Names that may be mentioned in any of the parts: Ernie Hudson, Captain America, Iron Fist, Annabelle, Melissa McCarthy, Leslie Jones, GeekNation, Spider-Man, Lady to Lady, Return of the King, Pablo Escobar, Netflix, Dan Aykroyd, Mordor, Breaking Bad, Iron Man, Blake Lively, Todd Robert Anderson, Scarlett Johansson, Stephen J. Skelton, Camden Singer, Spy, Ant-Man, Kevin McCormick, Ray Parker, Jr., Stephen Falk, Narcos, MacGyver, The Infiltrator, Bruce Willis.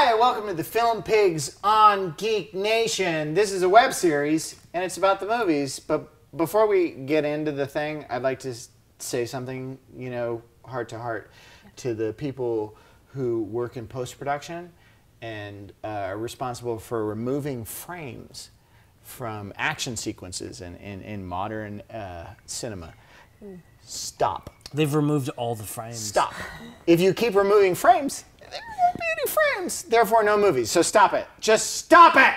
Hi, welcome to the Film Pigs on Geek Nation. This is a web series, and it's about the movies. But before we get into the thing, I'd like to say something, you know, heart to heart to the people who work in post-production and are responsible for removing frames from action sequences in modern cinema. Stop. They've removed all the frames. Stop. If you keep removing frames, there won't be any frames. Therefore, no movies. So stop it. Just stop it!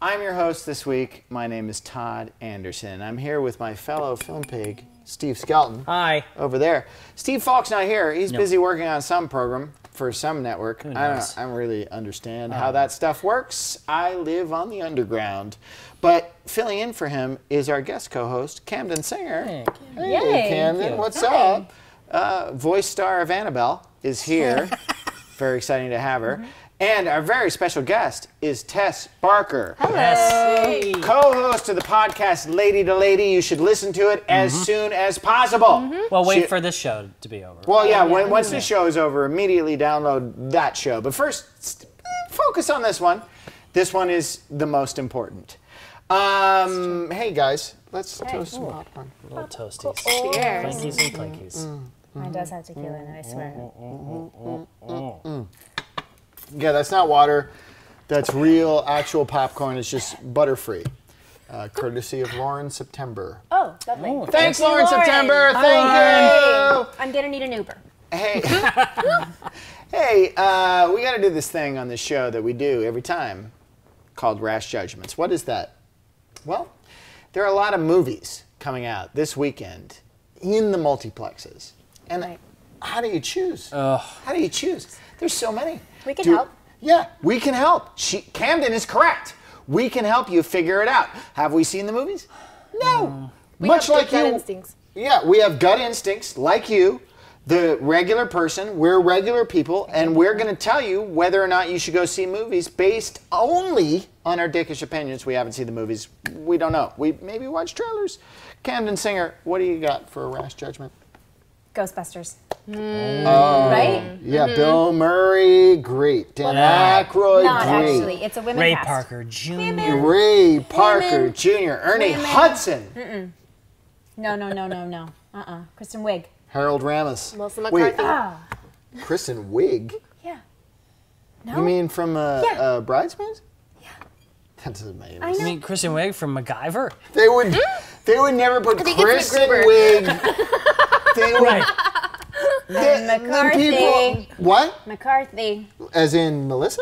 I'm your host this week. My name is Todd Anderson. I'm here with my fellow film pig, Steve Skelton. Hi. Over there. Steve Falk's not here. He's busy working on some program for some network. I don't really understand how that stuff works. I live on the underground. But filling in for him is our guest co-host, Camden Singer. Hey, Camden. Hey, Camden. What's up? Voice star of Annabelle is here. Very exciting to have her. And our very special guest is Tess Barker. Hello. Hey. Co-host of the podcast Lady to Lady. You should listen to it as soon as possible. Well, wait for this show to be over. Well, yeah, once this show is over, immediately download that show. But first, focus on this one. This one is the most important. Hey, guys, let's toast some popcorn. Little toasties. Cheers. Clinkies and clinkies. Mine does have tequila in it, I swear. Yeah, that's not water. That's real, actual popcorn. It's just butter-free. Courtesy of Lauren September. Oh, lovely. Oh, thanks, Lauren September. Thank you. I'm going to need an Uber. Hey, we got to do this thing on this show that we do every time called Rash Judgments. What is that? Well, there are a lot of movies coming out this weekend in the multiplexes. And how do you choose? How do you choose? There's so many. We can help. Yeah, we can help. Camden is correct. We can help you figure it out. Have we seen the movies? No. We much have like gut instincts. Yeah, we have gut instincts like you, the regular person. We're regular people, and we're going to tell you whether or not you should go see movies based only on our dickish opinions. We haven't seen the movies. We don't know. We maybe watch trailers. Camden Singer, what do you got for a rash judgment? Ghostbusters. Right? Yeah, Bill Murray, great. Dan Aykroyd, not great. Actually, it's a women cast. Ray Parker, Jr. Ray Parker, Jr. Ernie Hudson. No. Kristen Wiig. Harold Ramis. Melissa McCarthy. Kristen Wiig? Yeah. No? You mean from Bridesmaids? Yeah. That's amazing. You mean Kristen Wiig from MacGyver? They would, never put Kristen Wiig... McCarthy. What? McCarthy. As in Melissa?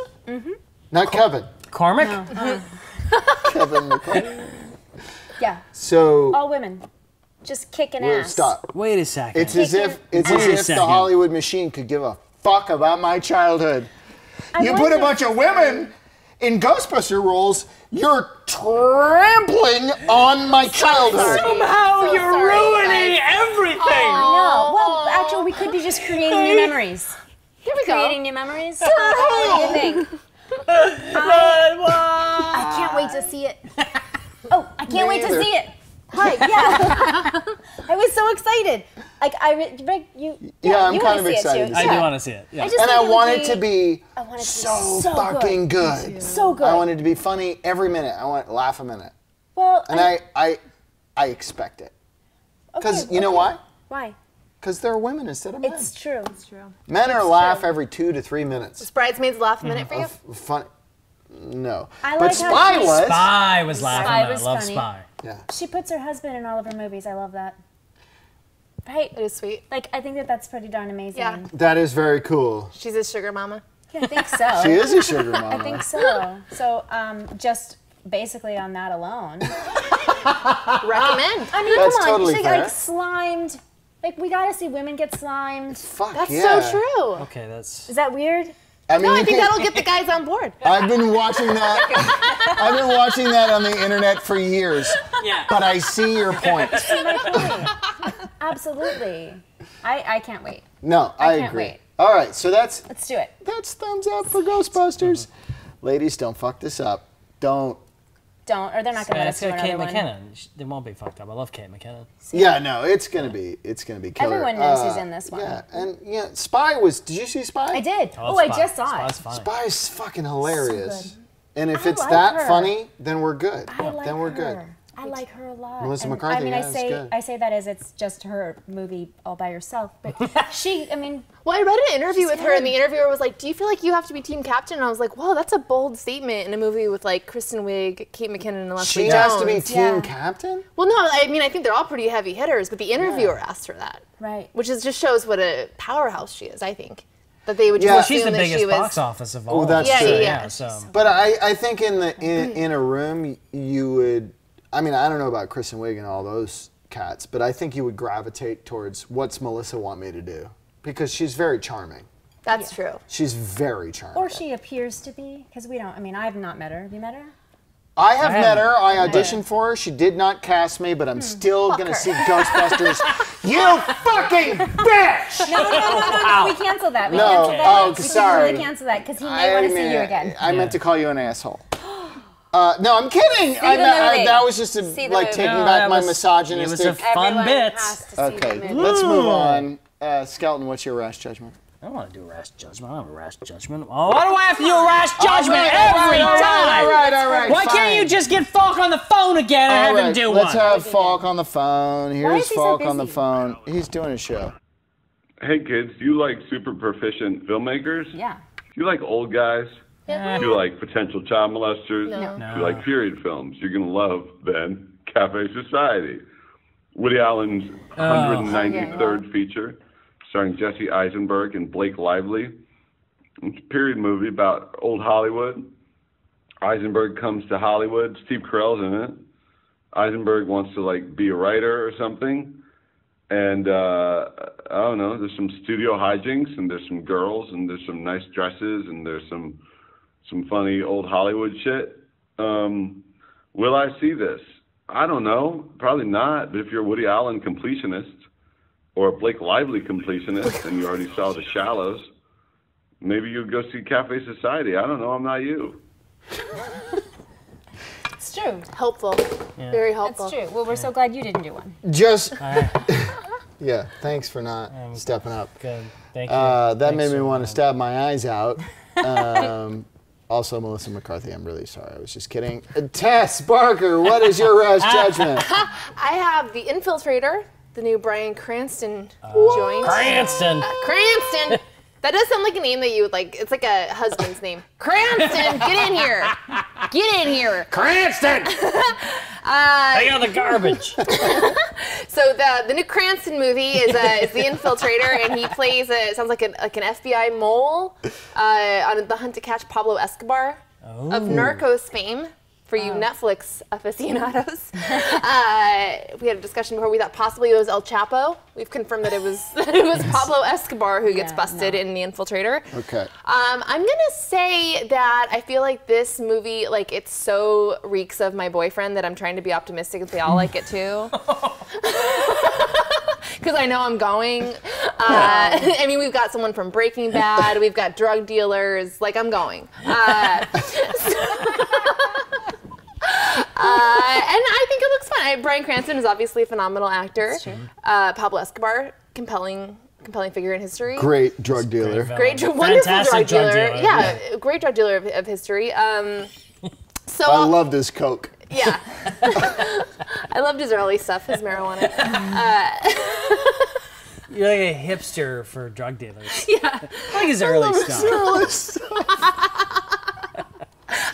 Not Kevin. Cormac? No. Kevin McCormick. Yeah. So. All women. Just kicking ass. Stop. Wait a second. It's as if, the Hollywood machine could give a fuck about my childhood. You put a bunch of women in Ghostbuster roles, you're trampling on my childhood. Somehow you're ruining everything. Oh, no. Well, actually, we could be just creating new memories. Here we go. Creating new memories. What do you think? I can't wait to see it. Oh, I can't wait to see it. Hi. Yeah. I was so excited. Like I'm kind of excited. I do want to see it. Yeah. And I want it to be so fucking good. So good. I want it to be funny every minute. I want it to laugh a minute. Well, and I expect it. Because you know why? Why? Because there are women instead of men. It's true. It's true. Men are laugh every 2 to 3 minutes. Was Bridesmaids laugh a minute for you? Funny. No. But Spy was. Spy was laughing. I love Spy. Yeah. She puts her husband in all of her movies. I love that. Right? It is sweet. Like, I think that that's pretty darn amazing. Yeah. That is very cool. She's a sugar mama? Yeah, I think so. She is a sugar mama. I think so. So, just basically on that alone. Recommend. I mean, that's totally fair. Like, slimed. Like, we gotta see women get slimed. Fuck, That's so true. Okay, that's... Is that weird? I mean, no, I think that'll get the guys on board. I've been watching that. I've been watching that on the internet for years. Yeah. But I see your point. I see my point. Absolutely. I can't wait. No, I agree. Can't wait. All right, so that's. Let's do it. That's thumbs up for Ghostbusters. Ladies, don't fuck this up. Don't. don't, or they're not going to let us do another one. It's Kate McKinnon. They won't be fucked up. I love Kate McKinnon. Yeah, no, it's gonna be killer. Everyone knows who's in this one. Yeah, and yeah, Spy was. Did you see Spy? I did. Oh, I just saw it. Spy is fucking hilarious. So good. And if it's that funny, then we're good. Then we're good. I like her a lot. Melissa McCarthy. I mean, I say that as it's just her movie all by herself, but she. I mean, well, I read an interview with her, and the interviewer was like, "Do you feel like you have to be team captain?" And I was like, "Whoa, that's a bold statement in a movie with like Kristen Wiig, Kate McKinnon, and Leslie Jones." She has to be team captain? Well, no, I mean, I think they're all pretty heavy hitters, but the interviewer asked her that, right? Which is just shows what a powerhouse she is, I think. That they would just assume that she was... she's the biggest box office of all. Oh, that's true. Yeah, so. But I think in a room you would. I mean, I don't know about Kristen Wiig and all those cats, but I think you would gravitate towards what's Melissa want me to do, because she's very charming. That's true. She's very charming. Or she appears to be, because we don't. I mean, I've not met her. Have you met her? I have met her. I auditioned for her. She did not cast me, but I'm still going to see Ghostbusters. You fucking bitch! No, we cancel that. We cancel that, because he may want to see you again. I meant to call you an asshole. No, I'm kidding. That was just taking back my misogynistic. It was a fun bit. Okay, let's move on. Skelton, what's your rash judgment? I don't want to do rash judgment. I don't have a rash judgment. Oh, why do I have to do a rash judgment every time? All right. Why can't you just get Falk on the phone again and have him do one? Let's have Falk on the phone. Here's Falk on the phone. He's doing a show. Hey kids, do you like super proficient filmmakers? Yeah. Do you like old guys? Do you like potential child molesters? No. Do you like period films? You're going to love, then, Café Society. Woody Allen's 193rd feature, starring Jesse Eisenberg and Blake Lively. It's a period movie about old Hollywood. Eisenberg comes to Hollywood. Steve Carell's in it. Eisenberg wants to, like, be a writer or something. And, I don't know, there's some studio hijinks, and there's some girls, and there's some nice dresses, and there's some funny old Hollywood shit. Will I see this? I don't know. Probably not. But if you're a Woody Allen completionist or a Blake Lively completionist and you already saw The Shallows, maybe you'd go see Café Society. I don't know. I'm not you. It's true. Helpful. Yeah. Very helpful. It's true. Well, we're so glad you didn't do one. Just... Yeah, thanks for not stepping up. Good. Thank you. That made me want to stab my eyes out. Also, Melissa McCarthy, I'm really sorry. I was just kidding. Tess Barker, what is your rash judgment? I have The Infiltrator, the new Bryan Cranston joint. Cranston! That does sound like a name that you would like. It's like a husband's name. Cranston, get in here! Get in here! Cranston! Take out the garbage. So the new Cranston movie is The Infiltrator, and he plays it sounds like an FBI mole on the hunt to catch Pablo Escobar of Narcos fame. For you Netflix aficionados, we had a discussion before. We thought possibly it was El Chapo. We've confirmed that it was Pablo Escobar who gets busted in The Infiltrator. Okay. I'm gonna say that I feel like this movie, like, it so reeks of my boyfriend that I'm trying to be optimistic that they all like it too. Because I know I'm going. I mean, we've got someone from Breaking Bad. We've got drug dealers. Like, I'm going. And I think it looks fun. Bryan Cranston is obviously a phenomenal actor. That's true. Pablo Escobar, compelling figure in history. Great drug dealer. Fantastic, wonderful drug dealer. Yeah, great drug dealer of history. So I loved his coke. Yeah, I loved his early stuff, his marijuana. You're like a hipster for drug dealers. Yeah, like his early stuff.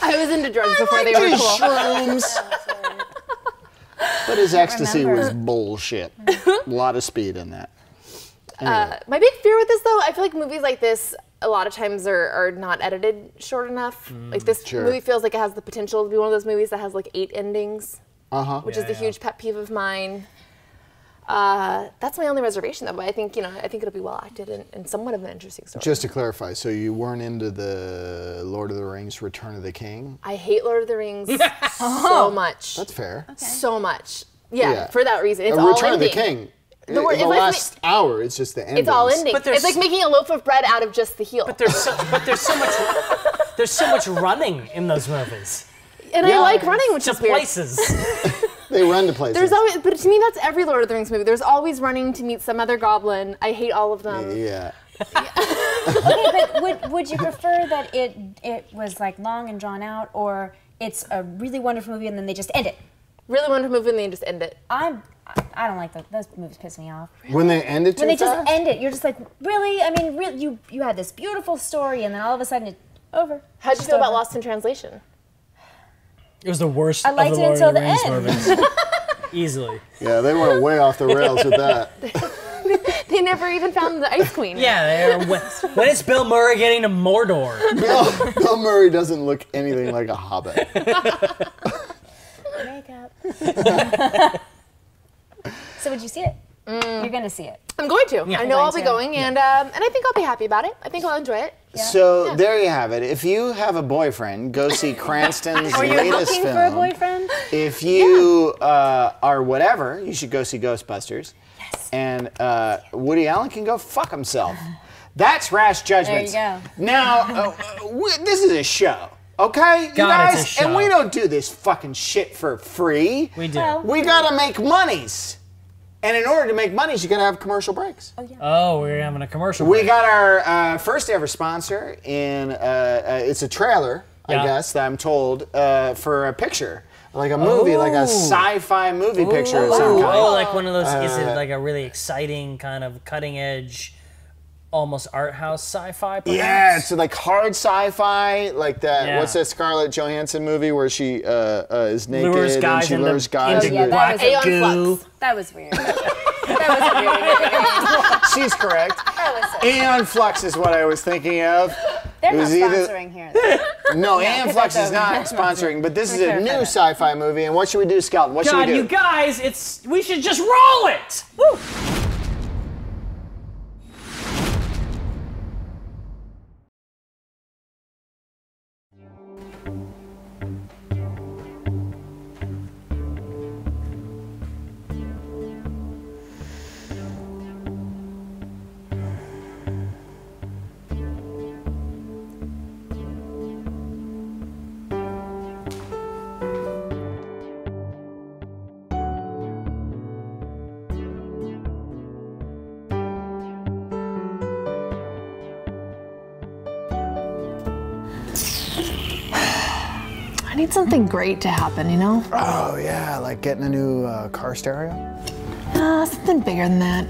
I was into drugs before they were cool. Shrooms. But his ecstasy was bullshit. A lot of speed in that. Anyway. My big fear with this, though, I feel like movies like this a lot of times are not edited short enough. Like this movie feels like it has the potential to be one of those movies that has like 8 endings, which is the huge pet peeve of mine. That's my only reservation, though. But I think it'll be well acted and somewhat of an interesting story. Just to clarify, so you weren't into the Lord of the Rings: Return of the King? I hate Lord of the Rings so much. That's fair. Okay. So much, yeah. For that reason, it's all ending. Return of the King. The last hour, it's just the ending. It's all ending. It's like making a loaf of bread out of just the heel. But there's so much running in those movies. And yeah, I like running, which is weird. Places. They run to places. There's always, but to me, that's every Lord of the Rings movie. There's always running to meet some other goblin. I hate all of them. Yeah. Okay, but would you prefer that it was like long and drawn out, or it's a really wonderful movie and then they just end it? Really wonderful movie and they just end it. I don't like that. Those movies piss me off. Really? When they end it. When they just end it, you're just like, really? I mean, really, you had this beautiful story and then all of a sudden it's over. How'd you feel about Lost in Translation? It was the worst of the Lord of the Rings movies. Easily. Yeah, they went way off the rails with that. They never even found the Ice Queen. Yeah, when is Bill Murray getting to Mordor? Bill Murray doesn't look anything like a hobbit. Makeup. So would you see it? Mm. You're going to see it. I'm going to. Yeah. I know I'll be going, and I think I'll be happy about it. I think I'll enjoy it. Yeah. So there you have it. If you have a boyfriend, go see Cranston's latest film. Are you looking for a boyfriend? If you are whatever, you should go see Ghostbusters. Yes. And Woody Allen can go fuck himself. That's rash judgments. There you go. Now, this is a show. Okay, you guys, and we don't do this fucking shit for free. We do. Well, we gotta make monies. And in order to make monies, you're gonna have commercial breaks. Oh, yeah. Oh, we're having a commercial break. We got our first ever sponsor in, it's a trailer, I guess, that I'm told, for a picture. Like a movie, like a sci-fi movie picture of some kind. Oh, like one of those, is it like a really exciting kind of cutting edge, almost art house sci-fi, perhaps? Yeah, it's like hard sci-fi, like that. Yeah. What's that Scarlett Johansson movie where she is naked and she lures guys into black goo? That was weird. That was weird. She's correct. That was Aeon Flux is what I was thinking of. They're not sponsoring here. No, Aeon Flux is not sponsoring, but this is a new sci-fi movie. And what should we do, Skelton? What should we do? God, you guys, we should just roll it. Woo. I need something great to happen, you know? Oh, yeah, like getting a new car stereo? Something bigger than that.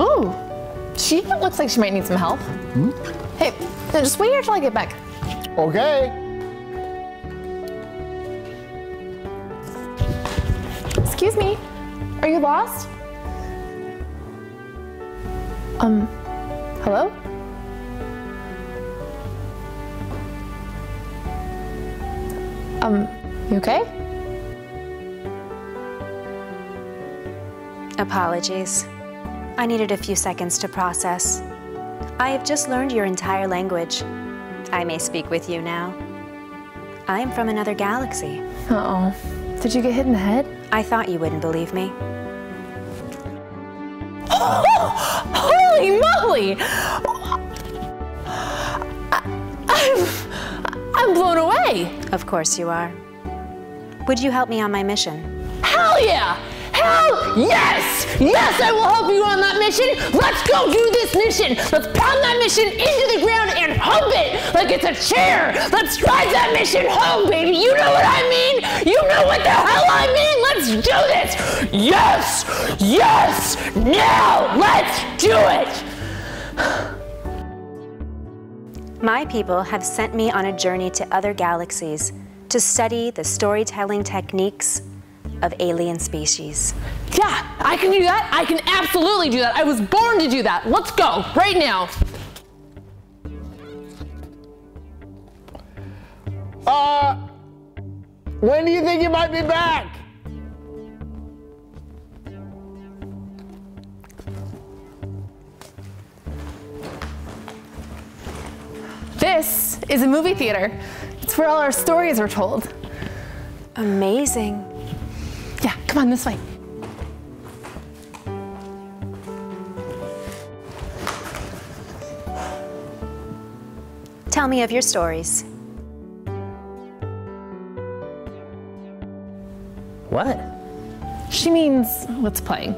Oh, she looks like she might need some help. Hmm? Hey, no, just wait here till I get back. Okay. Excuse me, are you lost? Hello? You okay? Apologies. I needed a few seconds to process. I have just learned your entire language. I may speak with you now. I am from another galaxy. Uh-oh. Did you get hit in the head? I thought you wouldn't believe me. Holy moly! I'm blown away! Of course you are. Would you help me on my mission? Hell yeah! Hell yes! Yes, I will help you on that mission! Let's go do this mission! Let's pound that mission into the ground and hump it like it's a chair! Let's drive that mission home, baby! You know what I mean? You know what the hell I mean? Let's do this! Yes! Yes! Now! Let's do it! My people have sent me on a journey to other galaxies to study the storytelling techniques of alien species. Yeah, I can do that. I can absolutely do that. I was born to do that. Let's go, right now. When do you think you might be back? This is a movie theater. It's where all our stories are told. Amazing. Yeah, come on, this way. Tell me of your stories. What? She means what's playing.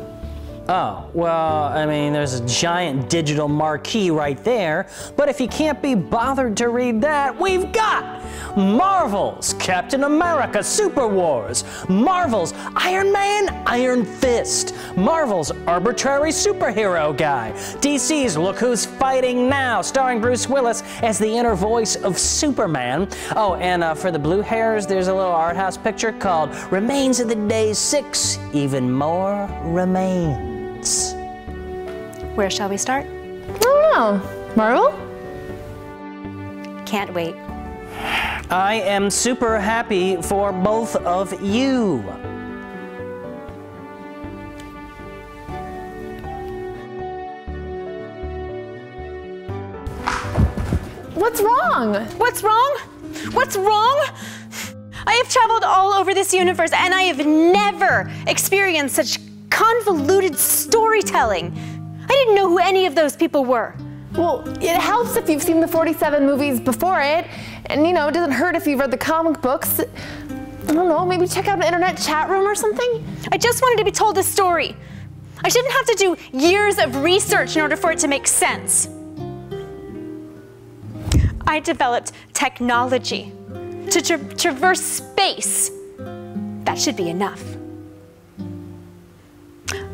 Oh, well, I mean, there's a giant digital marquee right there, but if you can't be bothered to read that, we've got Marvel's Captain America Super Wars, Marvel's Iron Man Iron Fist, Marvel's Arbitrary Superhero Guy, DC's Look Who's Fighting Now, starring Bruce Willis as the inner voice of Superman. Oh, and for the blue hairs, there's a little art house picture called Remains of the Day 6, Even More Remains. Where shall we start? I don't know. Marvel? Can't wait. I am super happy for both of you. What's wrong? What's wrong? What's wrong? I have traveled all over this universe and I have never experienced such convoluted storytelling. I didn't know who any of those people were. Well, it helps if you've seen the 47 movies before it, and you know, it doesn't hurt if you've read the comic books. I don't know, maybe check out an internet chat room or something? I just wanted to be told a story. I shouldn't have to do years of research in order for it to make sense. I developed technology to traverse space. That should be enough.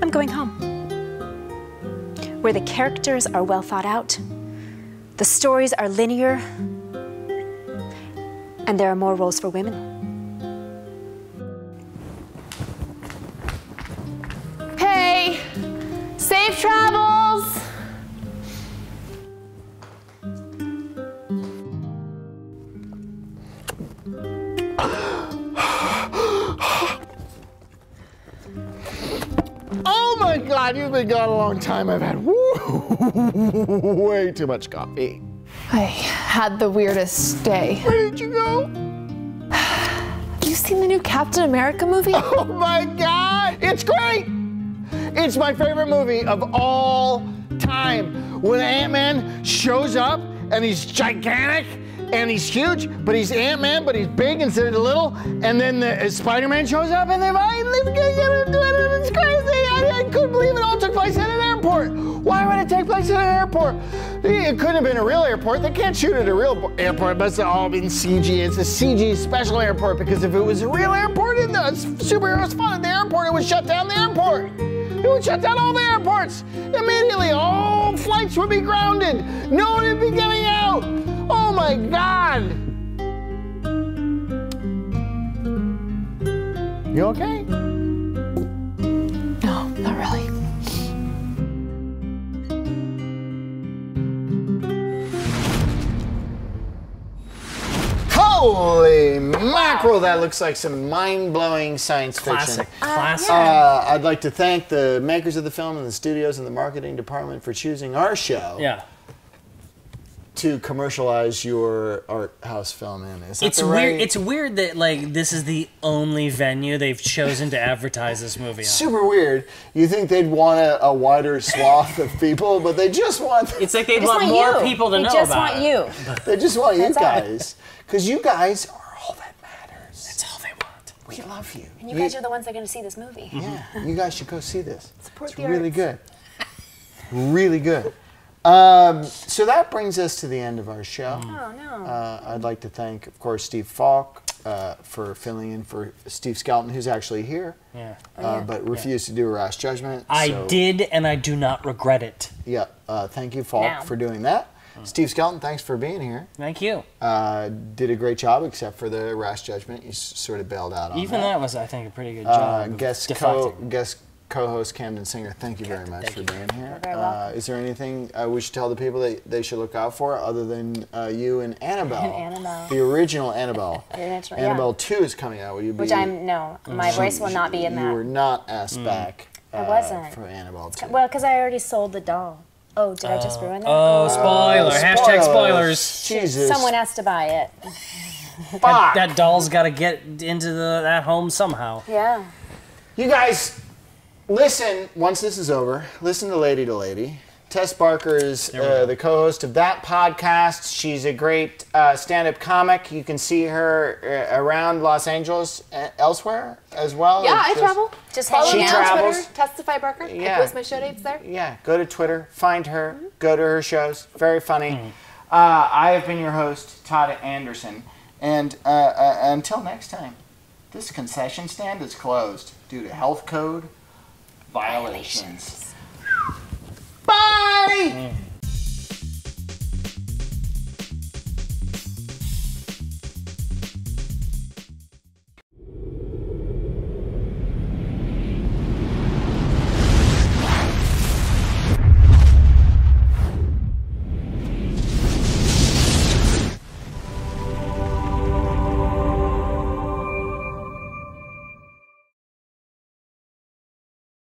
I'm going home, where the characters are well thought out, the stories are linear, and there are more roles for women. Hey, safe travels! God, you've been gone a long time. I've had way too much coffee. I had the weirdest day. Where did you go? Have you seen the new Captain America movie? Oh my God, it's great! It's my favorite movie of all time. When Ant-Man shows up and he's gigantic and he's huge, but he's Ant-Man, but he's big instead of little, and then Spider-Man shows up and they fight and it's crazy. I couldn't believe it all took place at an airport. Why would it take place at an airport? It couldn't have been a real airport. They can't shoot at a real airport. It must have all been CG. It's a CG special airport, because if it was a real airport and the superheroes fought at the airport, it would shut down the airport. It would shut down all the airports. Immediately, all flights would be grounded. No one would be getting out. Oh my God. You okay? Not really. Holy mackerel, that looks like some mind-blowing science fiction. Classic. Yeah. I'd like to thank the makers of the film and the studios and the marketing department for choosing our show. Yeah. To commercialize your art house film in. Is that it's right? Weird. It's weird that like this is the only venue they've chosen to advertise this movie on. Super weird. You think they'd want a wider swath of people, but they just want. It's like they want more people to know about it. They just want you. They just want you guys, because you guys are all that matters. That's all they want. We love you. And you guys are the ones that are going to see this movie. Yeah, you guys should go see this. Support the arts. Really good. Really good. So that brings us to the end of our show. Oh, no. I'd like to thank, of course, Steve Falk for filling in for Steve Skelton, who's actually here, but refused to do a rash judgment. I did, and I do not regret it. Yeah. Thank you, Falk, for doing that. Steve Skelton, thanks for being here. Thank you. Did a great job, except for the rash judgment. You sort of bailed out on Even that was, I think, a pretty good job. Co-host Camden Singer, thank you very much for being here. Is there anything we should tell the people that they should look out for other than you and Annabelle? The original Annabelle. Annabelle 2 is coming out. Will you be? Which I'm my voice will not be in that. You were not asked back. I wasn't for Annabelle 2. Well, because I already sold the doll. Oh, did I just ruin that? Oh, spoiler! Hashtag spoilers. Jesus. Someone has to buy it. That doll's got to get into that home somehow. Yeah. You guys. Listen, once this is over, listen to Lady. Tess Barker is the co-host of that podcast. She's a great stand-up comic. You can see her around Los Angeles, elsewhere as well. Yeah, I travel. Just follow me on Twitter, Testify Barker. Yeah. I post my show dates there. Yeah, go to Twitter, find her, go to her shows. Very funny. I have been your host, Todd Anderson. And until next time, this concession stand is closed due to health code violations. Bye!